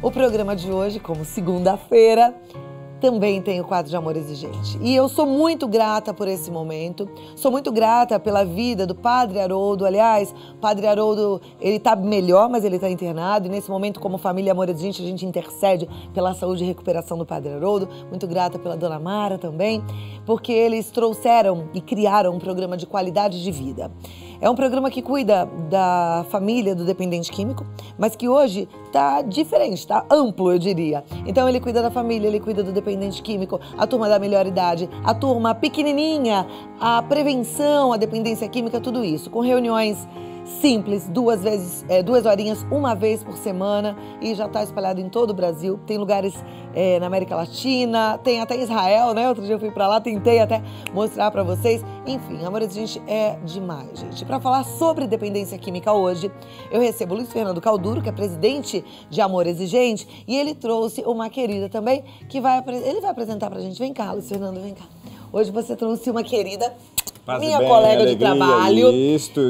O programa de hoje, como segunda-feira, também tem o quadro de Amor Exigente. E eu sou muito grata por esse momento, sou muito grata pela vida do Padre Haroldo. Aliás, o Padre Haroldo, ele tá melhor, mas ele tá internado. E nesse momento, como família Amor Exigente, a gente intercede pela saúde e recuperação do Padre Haroldo. Muito grata pela Dona Mara também, porque eles trouxeram e criaram um programa de qualidade de vida. É um programa que cuida da família do dependente químico, mas que hoje está diferente, está amplo, eu diria. Então ele cuida da família, ele cuida do dependente químico, a turma da melhor idade, a turma pequenininha, a prevenção, a dependência química, tudo isso, com reuniões simples, duas horinhas, uma vez por semana, e já está espalhado em todo o Brasil. Tem lugares na América Latina, tem até Israel, né? Outro dia eu fui para lá, tentei até mostrar para vocês. Enfim, Amor Exigente é demais, gente. Para falar sobre dependência química hoje, eu recebo o Luiz Fernando Calduro, que é presidente de Amor Exigente, e ele trouxe uma querida também, que ele vai apresentar para a gente. Vem cá, Luiz Fernando, vem cá. Hoje você trouxe uma querida... Minha colega de trabalho,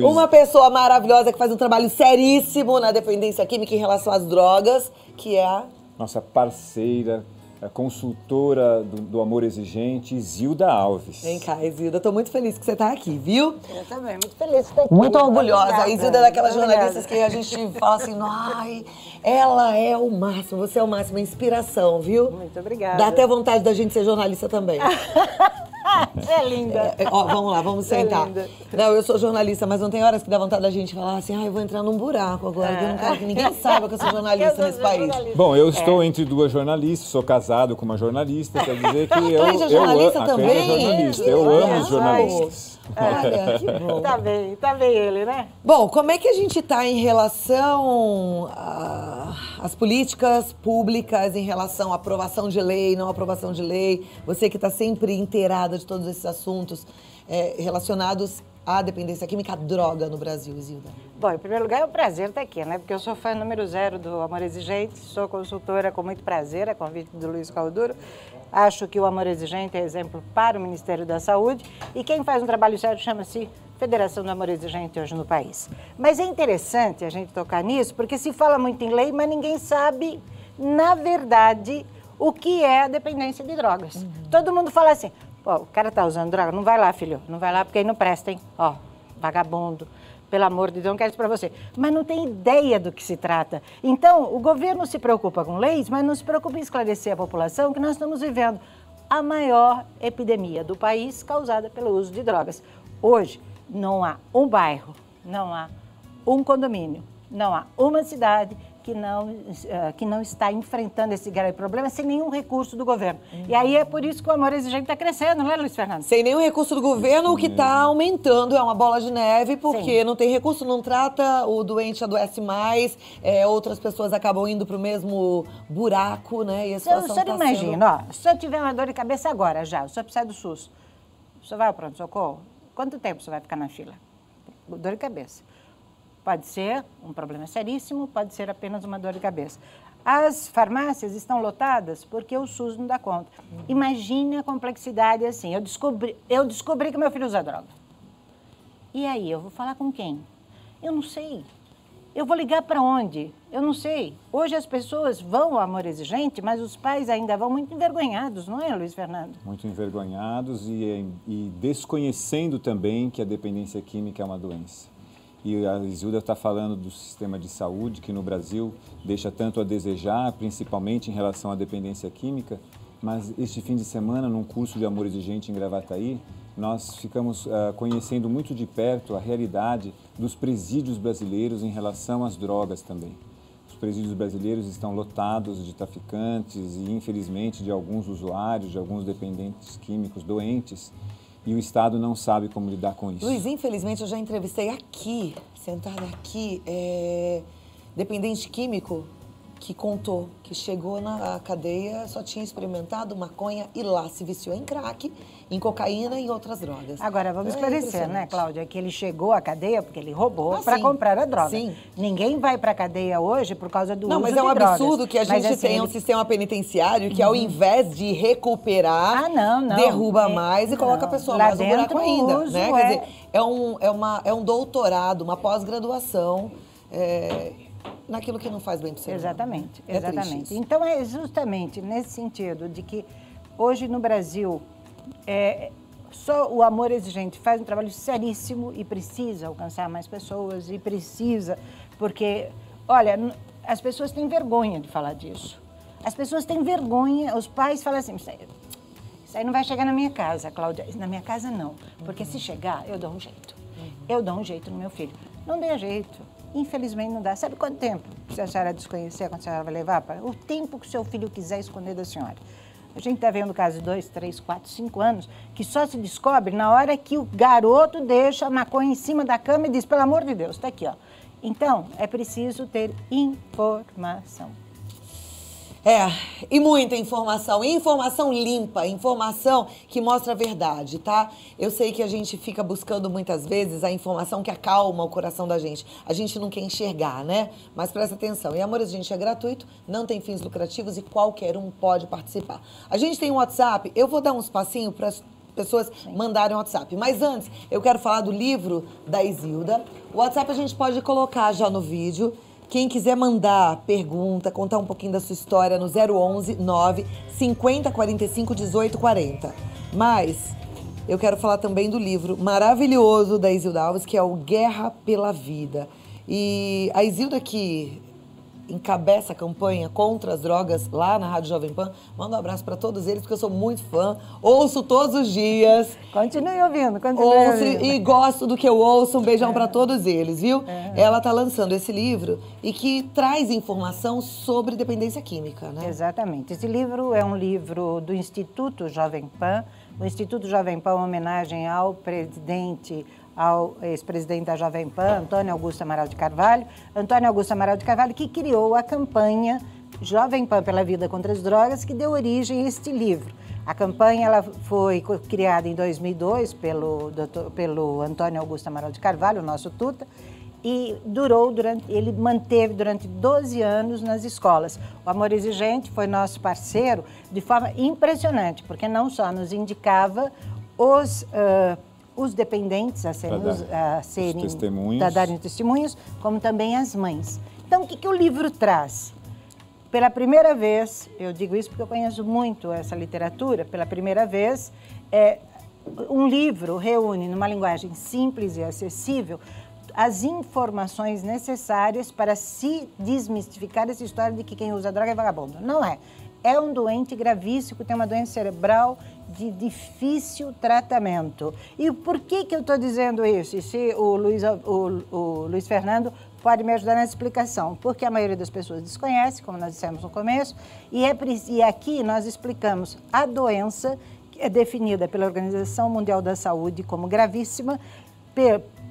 uma pessoa maravilhosa que faz um trabalho seríssimo na dependência química em relação às drogas, que é a... Nossa parceira, a consultora do Amor Exigente, Isilda Alves. Vem cá, Isilda, tô muito feliz que você tá aqui, viu? Eu também, muito feliz que você tá aqui. Muito orgulhosa. A Isilda é daquelas jornalistas que a gente fala assim, ai, ela é o máximo, você é o máximo, é inspiração, viu? Muito obrigada. Dá até vontade da gente ser jornalista também. É linda. Ó, vamos lá, vamos sentar. É não, eu sou jornalista, mas não tem horas que dá vontade da gente falar assim, ah, eu vou entrar num buraco agora, que eu não quero que ninguém saiba que eu sou jornalista nesse país. Bom, eu estou entre duas jornalistas, sou casado com uma jornalista, quer dizer que eu amo os jornalistas. Olha, que bom. Tá bem ele, né? Bom, como é que a gente tá em relação às políticas públicas, em relação à aprovação de lei, não aprovação de lei? Você que tá sempre inteirada de todos esses assuntos relacionados à dependência química, à droga no Brasil, Isilda? Bom, em primeiro lugar, é um prazer estar aqui, né? Porque eu sou fã número 0 do Amor Exigente, sou consultora com muito prazer, a convite do Luiz Calduro. Acho que o Amor Exigente é exemplo para o Ministério da Saúde e quem faz um trabalho sério chama-se Federação do Amor Exigente hoje no país. Mas é interessante a gente tocar nisso, porque se fala muito em lei, mas ninguém sabe, na verdade, o que é a dependência de drogas. Uhum. Todo mundo fala assim... Ó, o cara tá usando droga, não vai lá, filho, não vai lá porque aí não presta, hein? Ó, vagabundo, pelo amor de Deus, não quero isso pra você. Mas não tem ideia do que se trata. Então, o governo se preocupa com leis, mas não se preocupa em esclarecer a população que nós estamos vivendo a maior epidemia do país causada pelo uso de drogas. Hoje, não há um bairro, não há um condomínio, não há uma cidade... Que não está enfrentando esse grave problema sem nenhum recurso do governo. E aí é por isso que o Amor Exigente está crescendo, não é, Luiz Fernando? Sem nenhum recurso do governo, o que está aumentando é uma bola de neve, porque não tem recurso, não trata, o doente adoece mais, outras pessoas acabam indo para o mesmo buraco, né? E a situação tá imagina, ó, se eu tiver uma dor de cabeça agora já, o senhor precisa do SUS, o senhor vai ao pronto-socorro, quanto tempo o senhor vai ficar na fila? Dor de cabeça. Pode ser um problema seríssimo, pode ser apenas uma dor de cabeça. As farmácias estão lotadas porque o SUS não dá conta. Imagine a complexidade assim, eu descobri que meu filho usa droga. E aí, eu vou falar com quem? Eu não sei. Eu vou ligar para onde? Eu não sei. Hoje as pessoas vão ao Amor Exigente, mas os pais ainda vão muito envergonhados, não é, Luiz Fernando? Muito envergonhados e desconhecendo também que a dependência química é uma doença. E a Isilda está falando do sistema de saúde, que no Brasil deixa tanto a desejar, principalmente em relação à dependência química. Mas este fim de semana, num curso de Amor Exigente em Gravataí, nós ficamos conhecendo muito de perto a realidade dos presídios brasileiros em relação às drogas também. Os presídios brasileiros estão lotados de traficantes e, infelizmente, de alguns usuários, de alguns dependentes químicos doentes. E o Estado não sabe como lidar com isso. Luiz, infelizmente, eu já entrevistei aqui, sentada aqui, dependente químico que contou que chegou na cadeia, só tinha experimentado maconha e lá se viciou em crack, em cocaína e em outras drogas. Agora, vamos esclarecer, né, Cláudia, que ele chegou à cadeia porque ele roubou para comprar a droga. Sim. Ninguém vai para a cadeia hoje por causa do uso de drogas. Não, mas é um absurdo que a gente tenha um sistema penitenciário que, ao invés de recuperar, derruba mais e coloca a pessoa mais no buraco ainda. Né? Quer dizer, é um doutorado, uma pós-graduação... naquilo que não faz bem para o ser humano. Exatamente, exatamente. Então é justamente nesse sentido de que hoje no Brasil só o amor exigente faz um trabalho seríssimo e precisa alcançar mais pessoas e precisa, porque, olha, as pessoas têm vergonha de falar disso. As pessoas têm vergonha, os pais falam assim, isso aí não vai chegar na minha casa, Cláudia. Na minha casa não, porque se chegar, eu dou um jeito. Eu dou um jeito no meu filho. Não dei jeito, infelizmente não dá. Sabe quanto tempo se a senhora desconhecer, quanto a senhora vai levar? O tempo que o seu filho quiser esconder da senhora. A gente está vendo o caso de 2, 3, 4, 5 anos, que só se descobre na hora que o garoto deixa a maconha em cima da cama e diz, pelo amor de Deus, está aqui, ó. Então, é preciso ter informação. E muita informação. Informação limpa, informação que mostra a verdade, tá? Eu sei que a gente fica buscando muitas vezes a informação que acalma o coração da gente. A gente não quer enxergar, né? Mas presta atenção. E Amor Exigente é gratuito, não tem fins lucrativos e qualquer um pode participar. A gente tem um WhatsApp, eu vou dar uns passinhos para as pessoas mandarem o WhatsApp. Mas antes, eu quero falar do livro da Isilda. O WhatsApp a gente pode colocar já no vídeo. Quem quiser mandar pergunta, contar um pouquinho da sua história no 011 9 50 45 18 40. Mas eu quero falar também do livro maravilhoso da Isilda Alves, que é o Guerra pela Vida. E a Isilda, que encabeça a campanha contra as drogas lá na Rádio Jovem Pan, manda um abraço para todos eles, porque eu sou muito fã, ouço todos os dias. Continue ouvindo, ouço e gosto do que eu ouço, um beijão para todos eles, viu? Ela tá lançando esse livro e que traz informação sobre dependência química, né? Exatamente. Esse livro é um livro do Instituto Jovem Pan. O Instituto Jovem Pan é uma homenagem ao presidente, ao ex-presidente da Jovem Pan, Antônio Augusto Amaral de Carvalho. Antônio Augusto Amaral de Carvalho, que criou a campanha Jovem Pan pela Vida contra as Drogas, que deu origem a este livro. A campanha ela foi criada em 2002 pelo Antônio Augusto Amaral de Carvalho, o nosso tuta, e durou durante, ele manteve durante 12 anos nas escolas. O Amor Exigente foi nosso parceiro de forma impressionante, porque não só nos indicava os dependentes a darem testemunhos, como também as mães. Então, o que o livro traz? Pela primeira vez, eu digo isso porque eu conheço muito essa literatura, pela primeira vez, um livro reúne, numa linguagem simples e acessível, as informações necessárias para se desmistificar essa história de que quem usa droga é vagabundo. Não é. É um doente gravíssimo, tem uma doença cerebral de difícil tratamento. E por que que eu estou dizendo isso? E se o Luiz Fernando pode me ajudar nessa explicação? Porque a maioria das pessoas desconhece, como nós dissemos no começo, e aqui nós explicamos a doença, que é definida pela Organização Mundial da Saúde como gravíssima,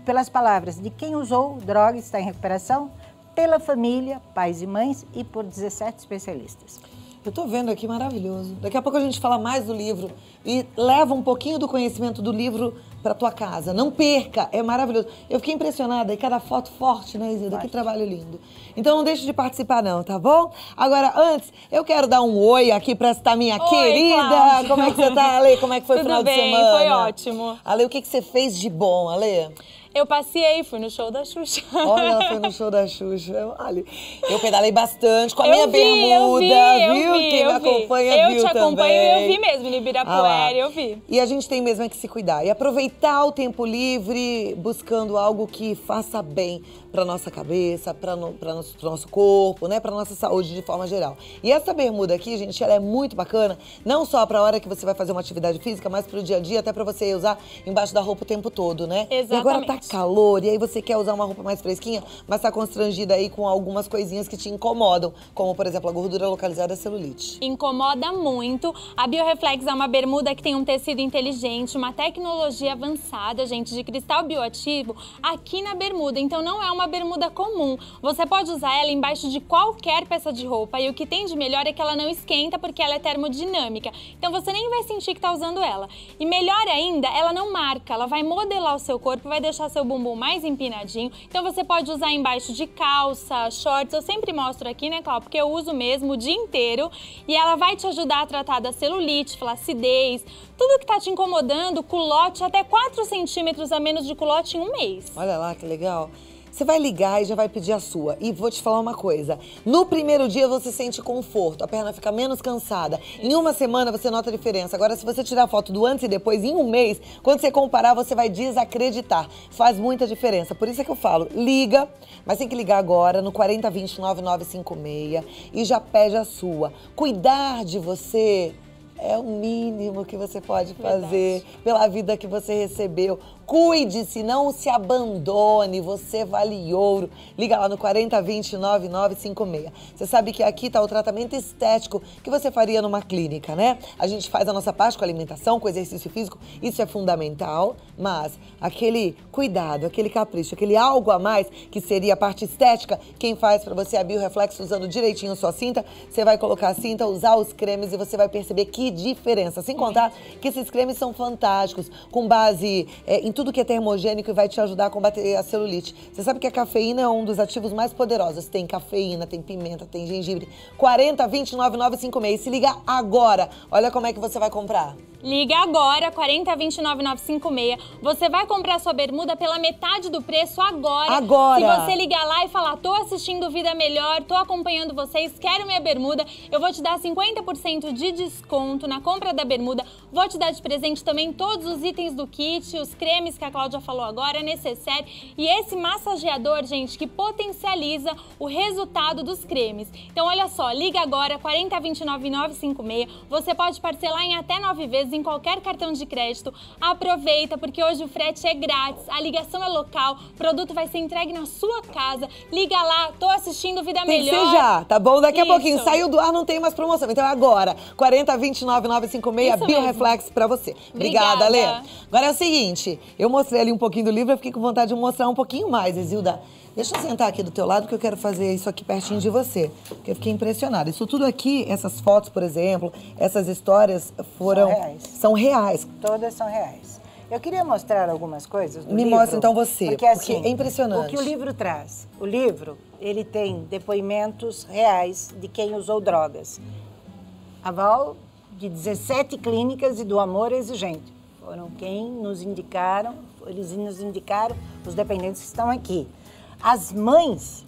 pelas palavras de quem usou droga e está em recuperação, pela família, pais e mães, e por 17 especialistas. Eu tô vendo aqui, maravilhoso. Daqui a pouco a gente fala mais do livro e leva um pouquinho do conhecimento do livro para tua casa. Não perca, é maravilhoso. Eu fiquei impressionada, e cada foto forte, né, Isilda? Que trabalho lindo. Então não deixe de participar não, tá bom? Agora, antes, eu quero dar um oi aqui para esta minha querida. Cláudia. Como é que você tá, Ale? Como é que foi o final de semana? Foi ótimo. Ale, o que que você fez de bom, Ale? Eu passei, fui no show da Xuxa. Olha, ela foi no show da Xuxa. Olha, eu pedalei bastante com a minha bermuda, viu? Quem me acompanha viu também. Eu te acompanho e eu vi mesmo, no Ibirapuera, eu vi. E a gente tem mesmo é que se cuidar e aproveitar o tempo livre buscando algo que faça bem para nossa cabeça, para nosso corpo, né? Para nossa saúde de forma geral. E essa bermuda aqui, gente, ela é muito bacana, não só para a hora que você vai fazer uma atividade física, mas para o dia a dia, até para você usar embaixo da roupa o tempo todo, né? Exatamente. E agora tá calor, e aí você quer usar uma roupa mais fresquinha, mas tá constrangida aí com algumas coisinhas que te incomodam, como, por exemplo, a gordura localizada e a celulite. Incomoda muito. A BioReflex é uma bermuda que tem um tecido inteligente, uma tecnologia avançada, gente, de cristal bioativo aqui na bermuda. Então não é uma bermuda comum. Você pode usar ela embaixo de qualquer peça de roupa, e o que tem de melhor é que ela não esquenta, porque ela é termodinâmica. Então você nem vai sentir que tá usando ela. E melhor ainda, ela não marca, ela vai modelar o seu corpo, vai deixar seu bumbum mais empinadinho. Então você pode usar embaixo de calça, shorts. Eu sempre mostro aqui, né, Cláudia? Porque eu uso mesmo o dia inteiro. E ela vai te ajudar a tratar da celulite, flacidez, tudo que tá te incomodando, culote, até 4 centímetros a menos de culote em um mês. Olha lá, que legal. Você vai ligar e já vai pedir a sua. E vou te falar uma coisa. No primeiro dia você sente conforto, a perna fica menos cansada. Em uma semana você nota a diferença. Agora, se você tirar foto do antes e depois, em um mês, quando você comparar, você vai desacreditar. Faz muita diferença. Por isso é que eu falo, liga, mas tem que ligar agora no 4020-9956 e já pede a sua. Cuidar de você é o mínimo que você pode fazer pela vida que você recebeu. Cuide-se, não se abandone, você vale ouro. Liga lá no 4020-9956. Você sabe que aqui está o tratamento estético que você faria numa clínica, né? A gente faz a nossa parte com a alimentação, com exercício físico, isso é fundamental, mas aquele cuidado, aquele capricho, aquele algo a mais que seria a parte estética, quem faz para você é a BioReflex, usando direitinho sua cinta. Você vai colocar a cinta, usar os cremes e você vai perceber que diferença, sem contar que esses cremes são fantásticos, com base em tudo que é termogênico e vai te ajudar a combater a celulite. Você sabe que a cafeína é um dos ativos mais poderosos. Tem cafeína, tem pimenta, tem gengibre. 4020-9956. Se liga agora. Olha como é que você vai comprar. Liga agora, 4020-9956. Você vai comprar sua bermuda pela metade do preço agora. Agora! Se você ligar lá e falar, tô assistindo Vida Melhor, tô acompanhando vocês, quero minha bermuda, eu vou te dar 50% de desconto na compra da bermuda. Vou te dar de presente também todos os itens do kit, os cremes que a Cláudia falou agora, necessário. E esse massageador, gente, que potencializa o resultado dos cremes. Então, olha só, liga agora, 4020-9956. Você pode parcelar em até 9 vezes. Em qualquer cartão de crédito. Aproveita, porque hoje o frete é grátis, a ligação é local, o produto vai ser entregue na sua casa. Liga lá, tô assistindo Vida Melhor. Tem que ser já, tá bom? Daqui a pouquinho, saiu do ar, não tem mais promoção. Então agora, 4020-9956, BioReflex pra você. Obrigada, Alê. Agora é o seguinte, eu mostrei ali um pouquinho do livro, eu fiquei com vontade de mostrar um pouquinho mais, Isilda. Deixa eu sentar aqui do teu lado, que eu quero fazer isso aqui pertinho de você. Porque eu fiquei impressionada. Isso tudo aqui, essas fotos, por exemplo, essas histórias foram... São reais. São reais. Todas são reais. Eu queria mostrar algumas coisas do livro. Me mostra então você, porque assim, é impressionante. O que o livro traz? O livro, ele tem depoimentos reais de quem usou drogas. Aval de 17 clínicas e do Amor Exigente. Foram quem nos indicaram, eles nos indicaram, os dependentes que estão aqui. As mães,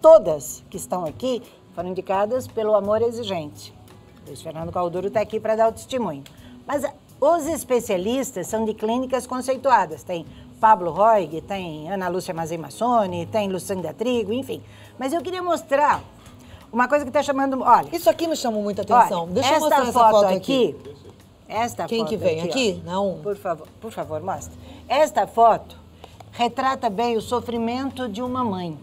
todas que estão aqui, foram indicadas pelo Amor Exigente. Luiz Fernando Calduro está aqui para dar o testemunho. Mas os especialistas são de clínicas conceituadas. Tem Pablo Roig, tem Ana Lúcia Mazei Massone, tem Luciana da Trigo, enfim. Mas eu queria mostrar uma coisa que está chamando... Olha, isso aqui me chamou muita atenção. Olha, deixa eu mostrar essa foto aqui. Esta foto aqui. Quem que vem? Aqui? Ó. Não. Por favor, mostra. Esta foto retrata bem o sofrimento de uma mãe.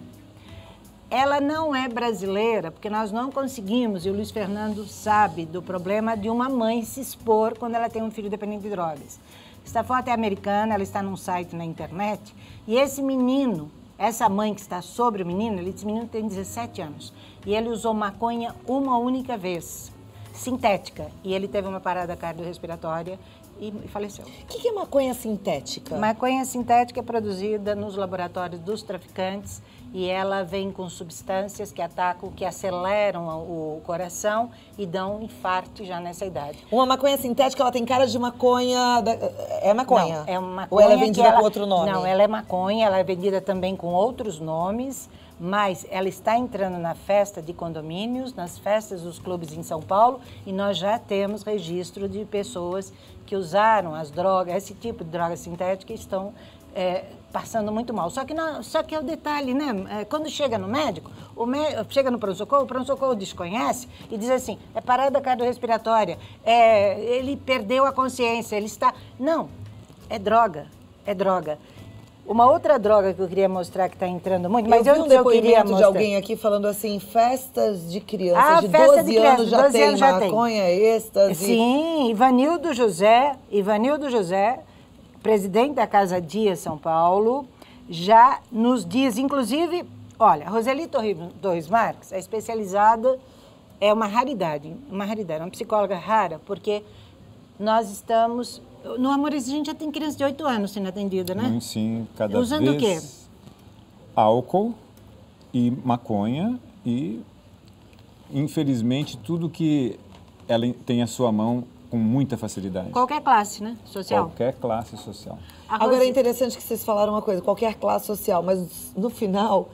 Ela não é brasileira, porque nós não conseguimos, e o Luiz Fernando sabe do problema de uma mãe se expor quando ela tem um filho dependente de drogas. Esta foto é americana, ela está num site na internet, e esse menino, essa mãe que está sobre o menino, esse menino tem 17 anos, e ele usou maconha uma única vez, sintética, e ele teve uma parada cardiorrespiratória, e faleceu. O que é maconha sintética? Maconha sintética é produzida nos laboratórios dos traficantes e ela vem com substâncias que atacam, que aceleram o coração e dão infarto já nessa idade. Uma maconha sintética, ela tem cara de maconha... É maconha? Não, é uma maconha. Ou ela é vendida com outro nome? Não, ela é maconha, ela é vendida também com outros nomes, mas ela está entrando na festa de condomínios, nas festas dos clubes em São Paulo e nós já temos registro de pessoas que usaram as drogas, esse tipo de droga sintética, estão passando muito mal. Só que, só que é o detalhe, né? Quando chega no médico, chega no pronto-socorro, o pronto-socorro desconhece e diz assim, é parada cardiorrespiratória, ele perdeu a consciência, ele está... Não, é droga, é droga. Uma outra droga que eu queria mostrar que está entrando muito... Mas eu vi um depoimento de alguém aqui falando assim, festas de crianças, de 12 anos já tem maconha, êxtase... Sim, Ivanildo José, presidente da Casa Dia São Paulo, já nos diz, inclusive, olha, Roseli Torres Marques é especializada, é uma raridade, é uma psicóloga rara, porque nós estamos... No Amor Exigente já tem criança de 8 anos sendo atendida, né? Sim, cada vez... Usando o quê? Álcool e maconha e, infelizmente, tudo que ela tem à sua mão com muita facilidade. Qualquer classe, né? Social. Qualquer classe social. Agora é interessante que vocês falaram uma coisa, qualquer classe social, mas no final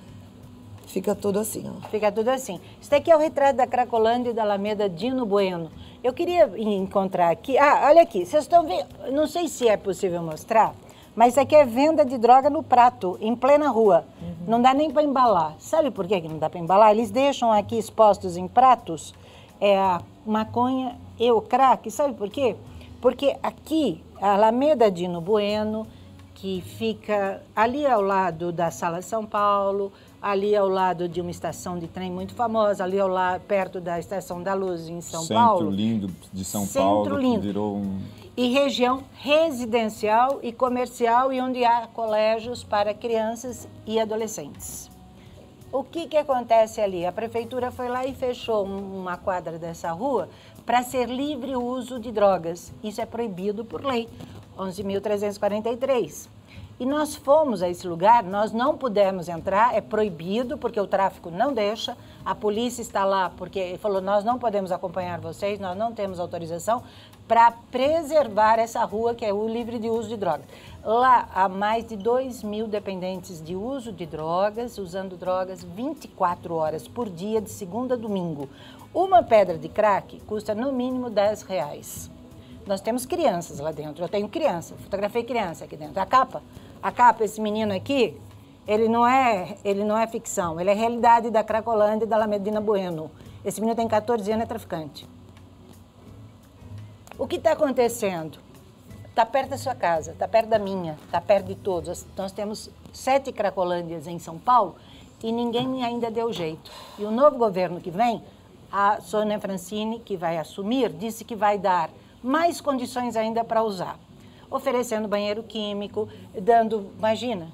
fica tudo assim, ó. Fica tudo assim. Isso daqui é o retrato da Cracolândia e da Alameda Dino Bueno. Eu queria encontrar aqui... Ah, olha aqui, vocês estão vendo... Não sei se é possível mostrar, mas isso aqui é venda de droga no prato, em plena rua. Uhum. Não dá nem para embalar. Sabe por que não dá para embalar? Eles deixam aqui expostos em pratos a maconha e o crack. Sabe por quê? Porque aqui, a Alameda Dino Bueno, que fica ali ao lado da Sala de São Paulo, ali ao lado de uma estação de trem muito famosa, ali ao lado, perto da Estação da Luz, em São Paulo. Centro lindo de São Paulo, que virou um... E região residencial e comercial, e onde há colégios para crianças e adolescentes. O que que acontece ali? A prefeitura foi lá e fechou uma quadra dessa rua para ser livre o uso de drogas. Isso é proibido por lei, 11.343. E nós fomos a esse lugar, nós não pudemos entrar, é proibido, porque o tráfico não deixa, a polícia está lá, porque falou, nós não podemos acompanhar vocês, nós não temos autorização para preservar essa rua que é o livre de uso de drogas. Lá há mais de 2.000 dependentes de uso de drogas, usando drogas 24 horas por dia, de segunda a domingo. Uma pedra de crack custa no mínimo R$10. Nós temos crianças lá dentro, eu tenho criança, fotografei criança aqui dentro. A capa, esse menino aqui, ele não é ficção, ele é realidade da Cracolândia e da Alameda Dino Bueno. Esse menino tem 14 anos, é traficante. O que está acontecendo? Está perto da sua casa, está perto da minha, está perto de todos. Nós temos 7 Cracolândias em São Paulo e ninguém ainda deu jeito. E o novo governo que vem, a Sônia Francine, que vai assumir, disse que vai dar mais condições ainda para usar. Oferecendo banheiro químico, dando... Imagina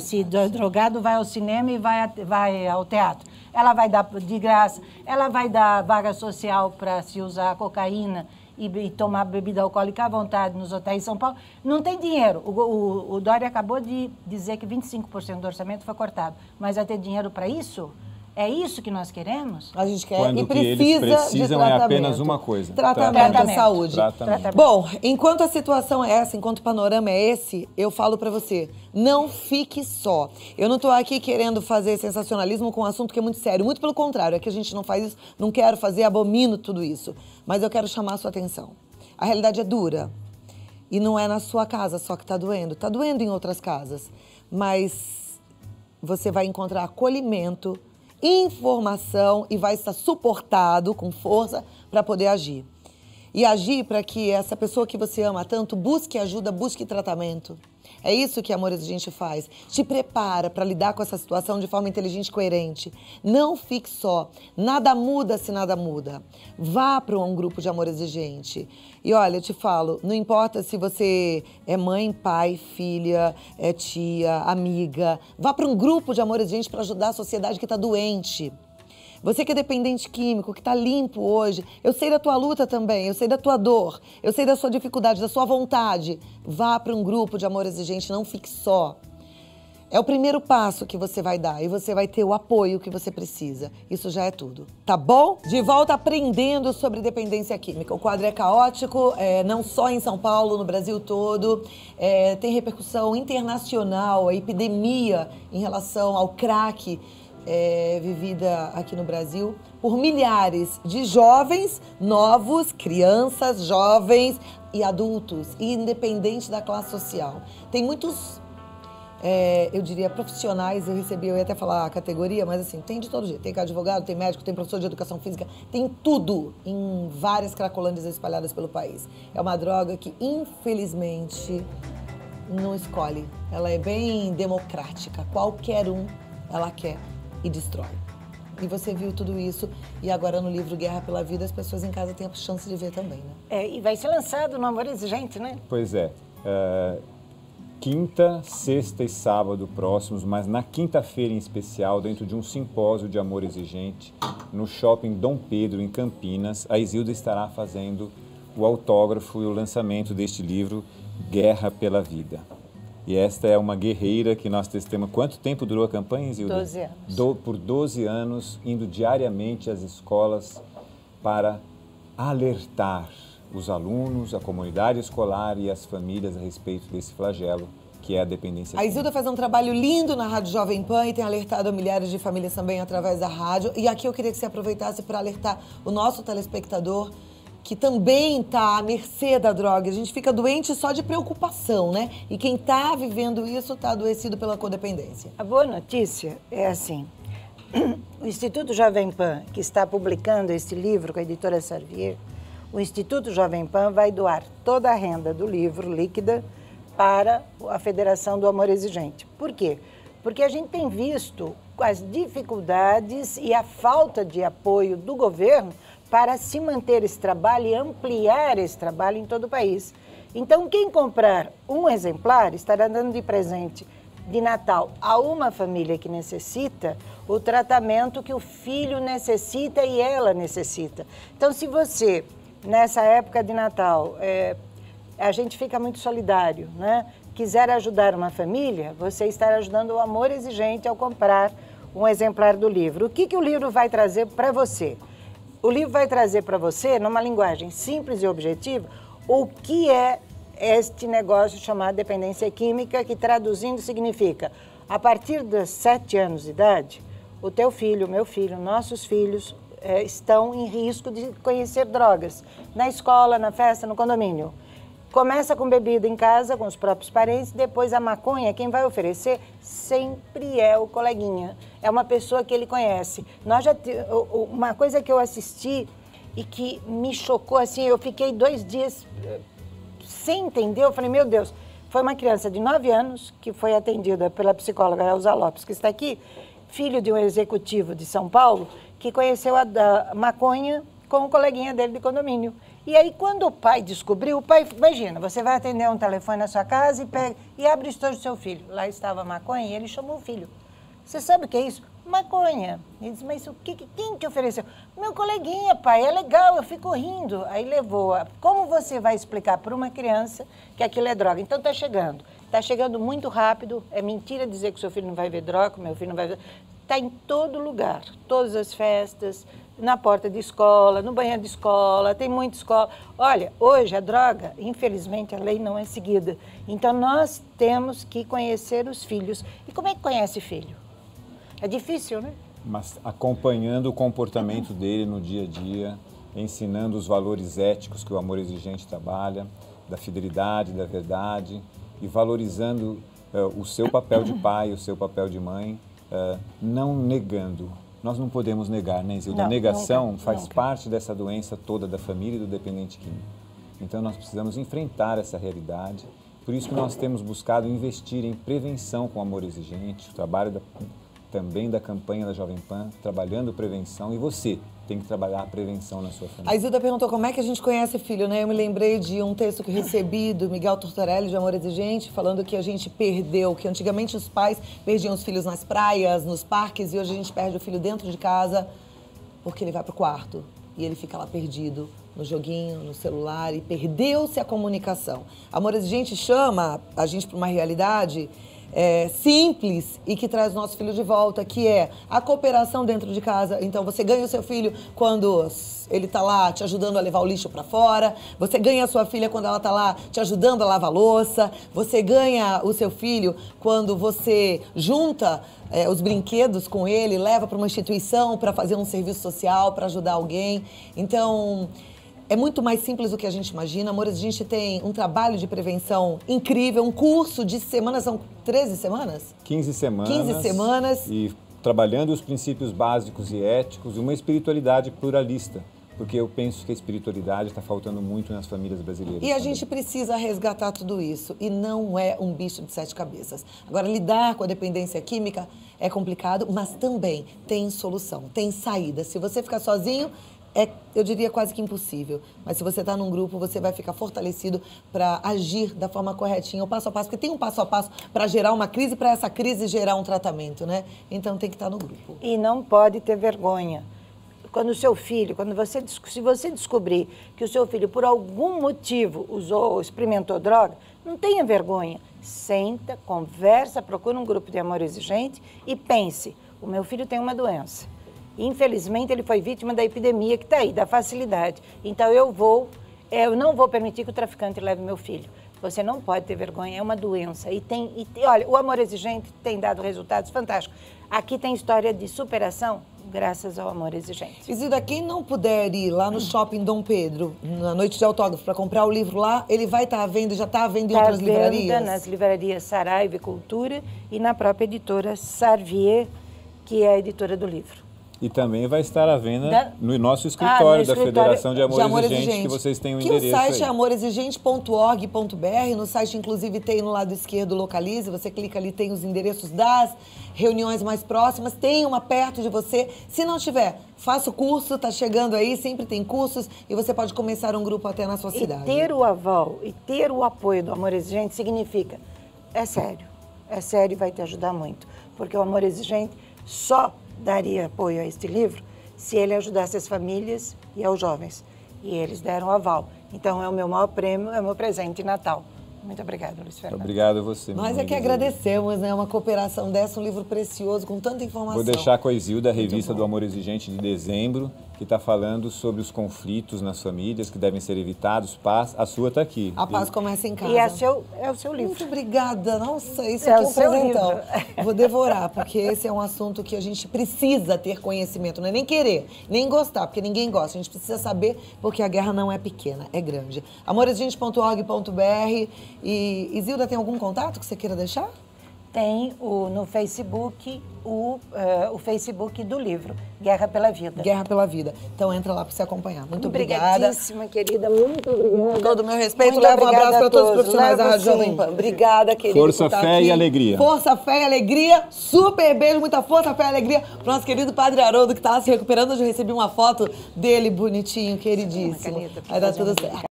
se drogado vai ao cinema e vai ao teatro. Ela vai dar de graça, ela vai dar vaga social para se usar cocaína e tomar bebida alcoólica à vontade nos hotéis de São Paulo. Não tem dinheiro. O Dória acabou de dizer que 25% do orçamento foi cortado. Mas vai ter dinheiro para isso? É isso que nós queremos? A gente quer e precisa de tratamento. É apenas uma coisa. Tratamento da saúde. Tratamento. Bom, enquanto a situação é essa, enquanto o panorama é esse, eu falo pra você, não fique só. Eu não tô aqui querendo fazer sensacionalismo com um assunto que é muito sério. Muito pelo contrário, é que a gente não faz isso, não quero fazer, abomino tudo isso. Mas eu quero chamar a sua atenção. A realidade é dura. E não é na sua casa só que tá doendo. Tá doendo em outras casas. Mas você vai encontrar acolhimento, informação e vai estar suportado com força para poder agir. E agir para que essa pessoa que você ama tanto busque ajuda, busque tratamento. É isso que Amor Exigente faz. Te prepara para lidar com essa situação de forma inteligente e coerente. Não fique só. Nada muda se nada muda. Vá para um grupo de Amor Exigente. E olha, eu te falo, não importa se você é mãe, pai, filha, é tia, amiga. Vá para um grupo de Amor Exigente para ajudar a sociedade que está doente. Você que é dependente químico, que está limpo hoje, eu sei da tua luta também, eu sei da tua dor, eu sei da sua dificuldade, da sua vontade. Vá para um grupo de Amor Exigente, não fique só. É o primeiro passo que você vai dar e você vai ter o apoio que você precisa. Isso já é tudo, tá bom? De volta aprendendo sobre dependência química. O quadro é caótico, não só em São Paulo, no Brasil todo. Tem repercussão internacional, a epidemia em relação ao crack, vivida aqui no Brasil por milhares de jovens, novos, crianças, jovens e adultos, independente da classe social. Tem muitos, eu diria, profissionais, eu ia até falar a categoria, mas assim, tem de todo jeito. Tem advogado, tem médico, tem professor de educação física, tem tudo em várias cracolândias espalhadas pelo país. É uma droga que, infelizmente, não escolhe. Ela é bem democrática. Qualquer um, ela quer e destrói. E você viu tudo isso, e agora no livro Guerra pela Vida, as pessoas em casa têm a chance de ver também, né? E vai ser lançado no Amor Exigente, né? Pois é. Quinta, sexta e sábado próximos, mas na quinta-feira em especial, dentro de um simpósio de Amor Exigente, no Shopping Dom Pedro, em Campinas, a Isilda estará fazendo o autógrafo e o lançamento deste livro Guerra pela Vida. E esta é uma guerreira que nós testemunhamos. Quanto tempo durou a campanha, Isilda? 12 anos. Por 12 anos, indo diariamente às escolas para alertar os alunos, a comunidade escolar e as famílias a respeito desse flagelo, que é a dependência química. A Isilda faz um trabalho lindo na Rádio Jovem Pan e tem alertado milhares de famílias também através da rádio. E aqui eu queria que você aproveitasse para alertar o nosso telespectador, que também está à mercê da droga. A gente fica doente só de preocupação, né? E quem está vivendo isso está adoecido pela codependência. A boa notícia é assim. O Instituto Jovem Pan, que está publicando este livro com a editora Sarvier, o Instituto Jovem Pan vai doar toda a renda do livro líquida para a Federação do Amor Exigente. Por quê? Porque a gente tem visto as dificuldades e a falta de apoio do governo para se manter esse trabalho e ampliar esse trabalho em todo o país. Então, quem comprar um exemplar estará dando de presente de Natal a uma família que necessita o tratamento que o filho necessita e ela necessita. Então, se você, nessa época de Natal, a gente fica muito solidário, né? Quiser ajudar uma família, você estará ajudando o Amor Exigente ao comprar um exemplar do livro. O que, que o livro vai trazer para você? O livro vai trazer para você, numa linguagem simples e objetiva, o que é este negócio chamado dependência química, que traduzindo significa, a partir dos 7 anos de idade, o teu filho, o meu filho, nossos filhos estão em risco de conhecer drogas, na escola, na festa, no condomínio. Começa com bebida em casa, com os próprios parentes, depois a maconha, quem vai oferecer sempre é o coleguinha, é uma pessoa que ele conhece. Uma coisa que eu assisti e que me chocou, assim, eu fiquei 2 dias sem entender, eu falei, meu Deus, foi uma criança de 9 anos que foi atendida pela psicóloga Elza Lopes, que está aqui, filho de um executivo de São Paulo, que conheceu a maconha com o coleguinha dele de condomínio. E aí, quando o pai descobriu, o pai, imagina, você vai atender um telefone na sua casa e pega, e abre o estojo do seu filho. Lá estava a maconha e ele chamou o filho. Você sabe o que é isso? Maconha. Ele disse, mas o que, quem que ofereceu? Meu coleguinha, pai, é legal, eu fico rindo. Aí levou-a. Como você vai explicar para uma criança que aquilo é droga? Então está chegando muito rápido. É mentira dizer que seu filho não vai ver droga, meu filho não vai ver. Está em todo lugar, todas as festas, na porta de escola, no banheiro de escola, tem muita escola. Olha, hoje a droga, infelizmente, a lei não é seguida. Então, nós temos que conhecer os filhos. E como é que conhece filho? É difícil, né? Mas acompanhando o comportamento dele no dia a dia, ensinando os valores éticos que o Amor Exigente trabalha, da fidelidade, da verdade, e valorizando o seu papel de pai, o seu papel de mãe, não negando. Nós não podemos negar, né, Isilda? A negação faz parte dessa doença toda da família e do dependente químico. Então, nós precisamos enfrentar essa realidade. Por isso que nós temos buscado investir em prevenção com o Amor Exigente, o trabalho também da campanha da Jovem Pan, trabalhando prevenção. E você tem que trabalhar a prevenção na sua família. A Isilda perguntou como é que a gente conhece filho, né? Eu me lembrei de um texto que recebi do Miguel Tortorelli, de Amor Exigente, falando que a gente perdeu, que antigamente os pais perdiam os filhos nas praias, nos parques, e hoje a gente perde o filho dentro de casa porque ele vai pro quarto e ele fica lá perdido no joguinho, no celular, e perdeu-se a comunicação. Amor Exigente chama a gente para uma realidade simples e que traz o nosso filho de volta, que é a cooperação dentro de casa. Então, você ganha o seu filho quando ele está lá te ajudando a levar o lixo para fora, você ganha a sua filha quando ela está lá te ajudando a lavar a louça, você ganha o seu filho quando você junta os brinquedos com ele, leva para uma instituição para fazer um serviço social, para ajudar alguém. Então, é muito mais simples do que a gente imagina. Amor Exigente tem um trabalho de prevenção incrível, um curso de semanas, são 13 semanas? 15 semanas. 15 semanas. E trabalhando os princípios básicos e éticos, uma espiritualidade pluralista, porque eu penso que a espiritualidade está faltando muito nas famílias brasileiras. E a gente precisa resgatar tudo isso, e não é um bicho de 7 cabeças. Agora, lidar com a dependência química é complicado, mas também tem solução, tem saída. Se você ficar sozinho, eu diria quase que impossível, mas se você está num grupo, você vai ficar fortalecido para agir da forma corretinha, o passo a passo, porque tem um passo a passo para gerar uma crise, para essa crise gerar um tratamento, né? Então tem que estar no grupo. E não pode ter vergonha. Quando o seu filho, se você descobrir que o seu filho por algum motivo usou ou experimentou droga, não tenha vergonha. Senta, conversa, procura um grupo de Amor Exigente e pense, o meu filho tem uma doença. Infelizmente, ele foi vítima da epidemia que está aí, da facilidade. Então, eu vou eu não vou permitir que o traficante leve meu filho. Você não pode ter vergonha, é uma doença. Olha, o Amor Exigente tem dado resultados fantásticos. Aqui tem história de superação, graças ao Amor Exigente. Isilda, quem não puder ir lá no Shopping Dom Pedro, na noite de autógrafo, para comprar o livro lá, ele vai estar à venda, já está à venda em outras livrarias? Nas livrarias Saraiva e Cultura e na própria editora Sarvier, que é a editora do livro. E também vai estar à venda no nosso escritório da Federação de Amor Exigente, que vocês têm o endereço. O site é amorexigente.org.br, no site inclusive tem no lado esquerdo Localize, você clica ali, tem os endereços das reuniões mais próximas, tem uma perto de você. Se não tiver, faça o curso, está chegando aí, sempre tem cursos e você pode começar um grupo até na sua cidade. Ter o aval e ter o apoio do Amor Exigente significa, é sério e vai te ajudar muito, porque o Amor Exigente só daria apoio a este livro se ele ajudasse as famílias e aos jovens. E eles deram aval. Então é o meu maior prêmio, é o meu presente de Natal. Muito obrigada, Luiz Fernando. Obrigado a você. Nós é que agradecemos, né? Uma cooperação dessa, um livro precioso, com tanta informação. Vou deixar com a Isilda, a revista do Amor Exigente de dezembro, que está falando sobre os conflitos nas famílias, que devem ser evitados, paz. A sua está aqui. A paz começa em casa. E é o seu livro. Muito obrigada. Nossa, isso aqui é um presentão. Vou devorar, porque esse é um assunto que a gente precisa ter conhecimento, não é nem querer, nem gostar, porque ninguém gosta. A gente precisa saber, porque a guerra não é pequena, é grande. amorexigente.org.br. E Isilda, tem algum contato que você queira deixar? Tem no Facebook o Facebook do livro, Guerra pela Vida. Guerra pela Vida. Então entra lá para você acompanhar. Muito obrigada. Obrigadíssima, querida. Muito obrigada. Com todo o meu respeito, leva um abraço para todos os profissionais da Rádio Jovem Pan. Obrigada, querida. Força, fé e alegria. Força, fé e alegria. Super beijo, muita força, fé e alegria pro nosso querido Padre Haroldo, que está se recuperando. Hoje eu recebi uma foto dele bonitinho, queridíssimo. Vai dar tudo certo.